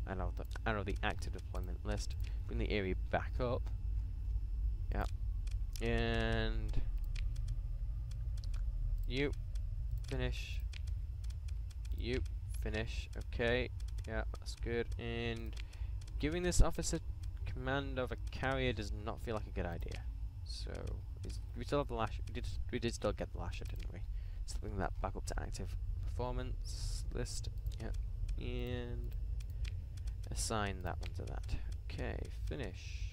out of the out of the active deployment list. Bring the Eerie back up. Yeah, and you finish. You finish. Okay. Yeah, that's good. And giving this officer command of a carrier does not feel like a good idea. So. We still have the Lasher. We did, we did still get the Lasher, didn't we? Let's bring that back up to active performance list. Yep. And assign that one to that. Okay, finish.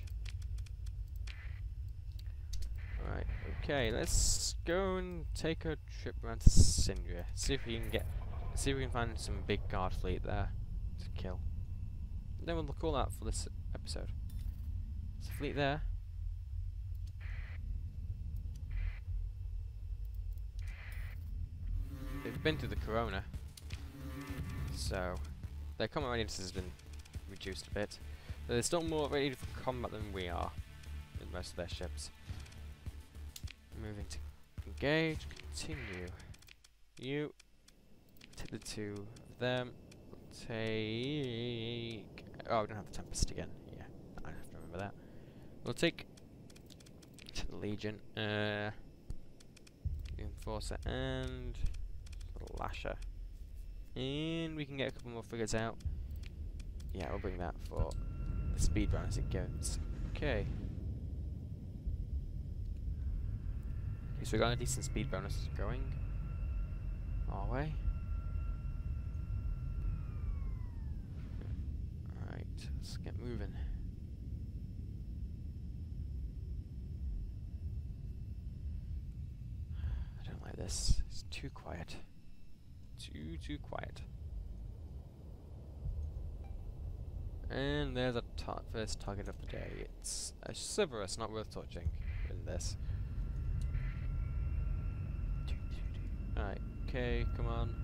Right, okay, let's go and take a trip around to Sindria. See if we can get see if we can find some big guard fleet there to kill. And then we'll call that for this episode. There's a fleet there. They've been through the corona, so their combat radius has been reduced a bit. But they're still more ready for combat than we are in most of their ships. Moving to engage, continue. You take the two of them. Take. Oh, we don't have the Tempest again. Yeah, I have to remember that. We'll take to the Legion, uh, the Enforcer, and the Lasher. And we can get a couple more figures out. Yeah, we'll bring that for the speed run as it goes. Okay. So we got a decent speed bonus going our way. Alright, let's get moving. I don't like this. It's too quiet. Too, too quiet. And there's our tar first target of the day. It's a Cerberus, not worth touching in this. Alright, okay, come on.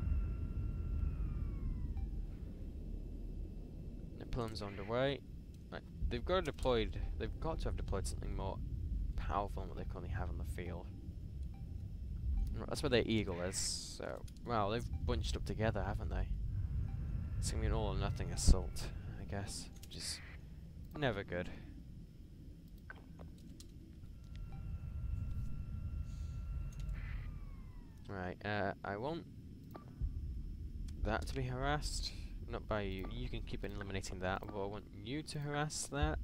Nepalum's underway. Right, they've got to deployed they've got to have deployed something more powerful than what they currently have on the field. Right, that's where their eagle is, so wow, they've bunched up together, haven't they? It's gonna be an all or nothing assault, I guess. Which is never good. Right, uh, I want that to be harassed, not by you. You can keep eliminating that, but I want you to harass that.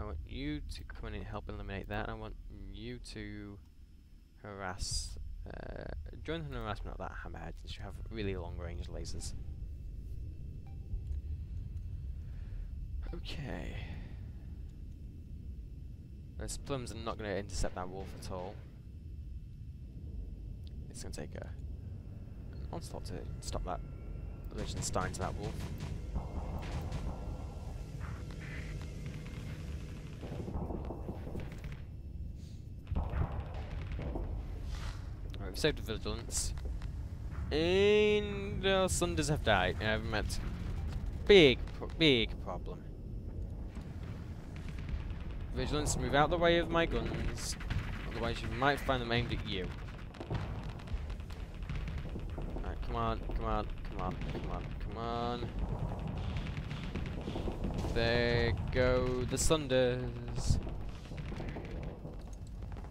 I want you to come in and help eliminate that. I want you to harass, uh, join the harassment of that Hammerhead, since you have really long range lasers. Okay. Those plums are not going to intercept that wolf at all. It's going to take a, an onslaught to stop that Legion Stein to that wolf. Alright, we've saved the Vigilance. And our Sunders have died. Yeah, I've met big, pro big problem. Vigilance, move out the way of my guns. Otherwise you might find them aimed at you. Come on, come on, come on, come on, come on. There go the Sunders.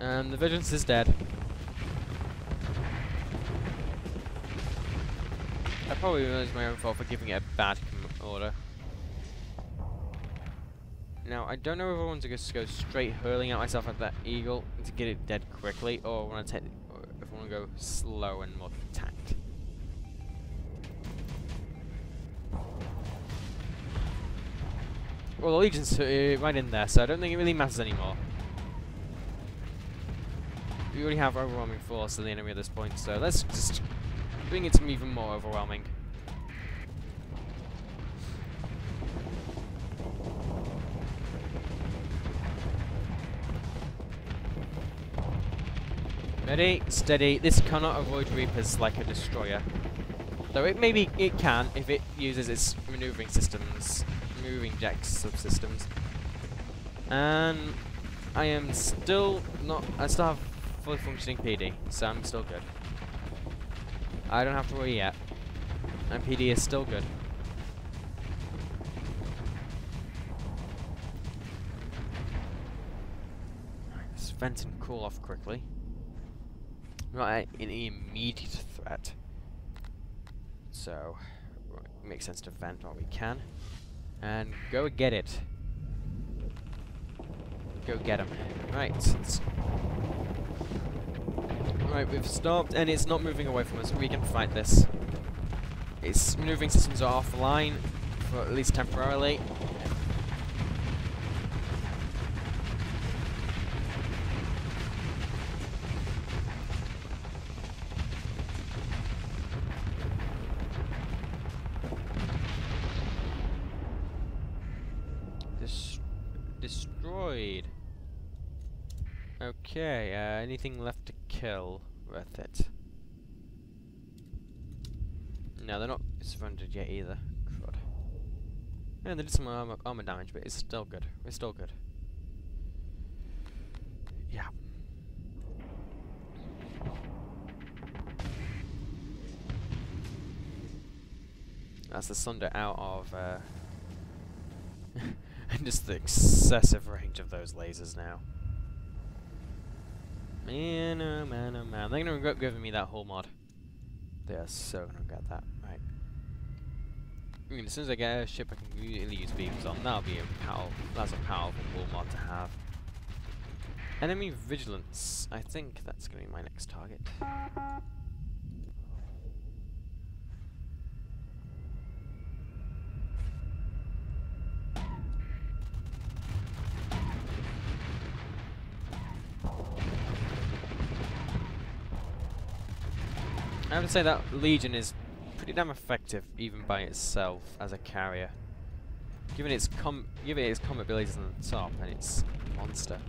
And the Vigilance is dead. I probably realized my own fault for giving it a bad order. Now, I don't know if I want to just go straight hurling at myself at that eagle to get it dead quickly, or, I wanna take, or if I want to go slow and more tact. Well, the Legion's uh, right in there, so I don't think it really matters anymore. We already have overwhelming force in the enemy at this point, so let's just bring it to even more overwhelming. Ready, steady. This cannot avoid Reapers like a destroyer, though it maybe it can if it uses its maneuvering systems. Moving jack subsystems, and I am still not. I still have fully functioning P D, so I'm still good. I don't have to worry yet, and P D is still good. Let's vent and cool off quickly. Not an immediate threat, so it makes sense to vent while we can. And go get it. Go get him. Right. Let's Right, we've stopped, and it's not moving away from us. We can fight this. Its maneuvering systems are offline, for at least temporarily. Destroyed. Okay, uh, anything left to kill? Worth it. No, they're not surrendered yet either. God. And they did some armor, armor damage, but it's still good. We're still good. Yeah. That's the Sunder out of. Uh, And just the excessive range of those lasers now. Man, oh man, oh man. They're going to regret giving me that whole mod. They are so going to regret that. Right. I mean, as soon as I get a ship, I can really use beams on. That'll be a powerful, that's a powerful whole mod to have. Enemy Vigilance. I think that's going to be my next target. I would say that Legion is pretty damn effective, even by itself, as a carrier. Given its com, given its combat abilities on the top, and its monster.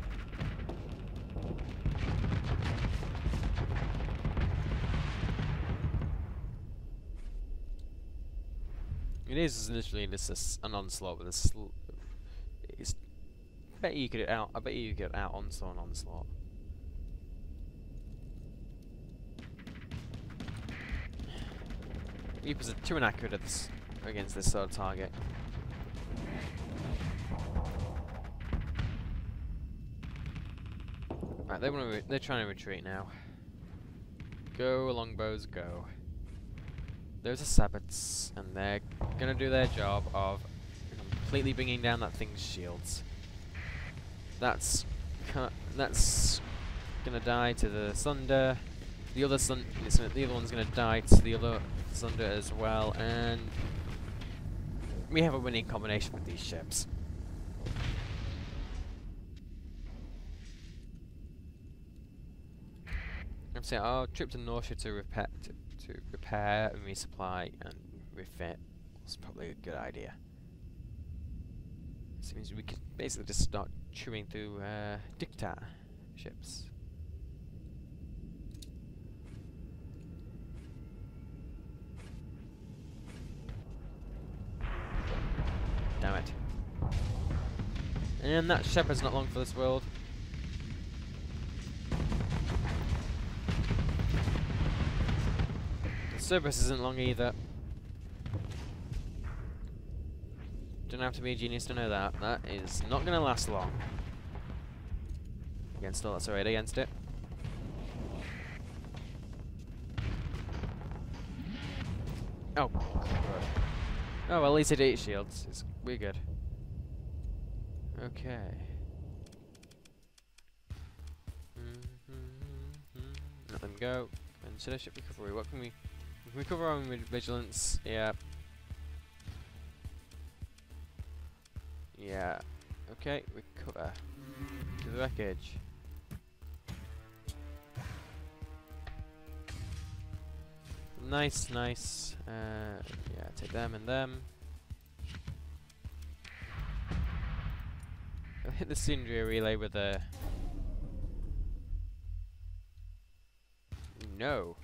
It is literally just an onslaught with a. Sl it's. I bet you could out. I bet you could out onslaught and onslaught. Reapers are too inaccurate at this, against this sort of target. Right, they want to. They're trying to retreat now. Go longbows, go. Those are sabots, and they're gonna do their job of completely bringing down that thing's shields. That's that's gonna die to the Sunder. The other sun. The other one's gonna die to the other. Under as well, and we have a winning combination with these ships. I'm saying our trip to Nortia to repair, to, to repair and resupply and refit was probably a good idea. So it means we could basically just start chewing through uh, Diktat ships. Damn it. And that Shepherd's not long for this world. The Cerberus isn't long either. Don't have to be a genius to know that. That is not going to last long. Against all that's already against it. Oh. Oh, well, at least it ate shields. It's, we're good. Okay. Mm-hmm-hmm. Let them go. And should I ship recovery? What can we... Can we cover our own vigilance? Yeah. Yeah. Okay, recover. To the wreckage. Nice, nice. Uh, yeah, take them and them. I'll hit the Sindria relay with a... No.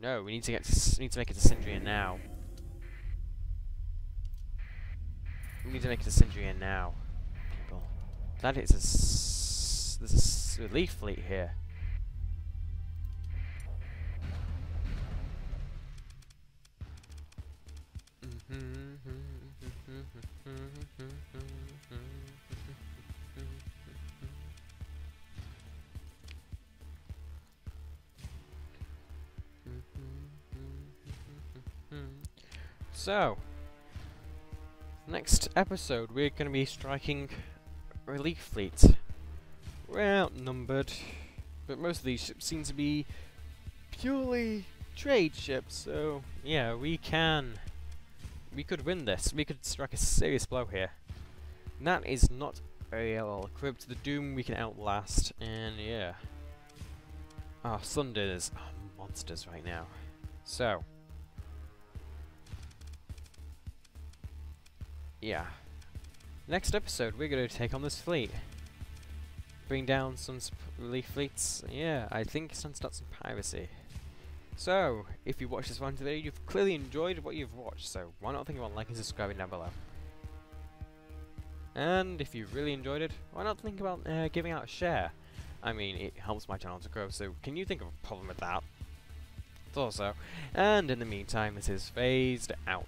No, we need to get to, need to make it to Sindria now. We need to make it to Sindria now, people. That is a... S there's a s relief fleet here. So, next episode we're going to be striking relief fleet. We're outnumbered, but most of these ships seem to be purely trade ships, so yeah, we can... We could win this. We could strike a serious blow here. That is not very well equipped. The Doom we can outlast, and yeah. Ah, oh, Sunders are monsters right now. So... yeah. Next episode, we're going to take on this fleet. Bring down some relief fleets. Yeah, I think it's time to start some piracy. So, if you watched this one today, you've clearly enjoyed what you've watched, so why not think about liking and subscribing down below? And if you really enjoyed it, why not think about uh, giving out a share? I mean, it helps my channel to grow, so can you think of a problem with that? Thought so. And in the meantime, this is Phased out.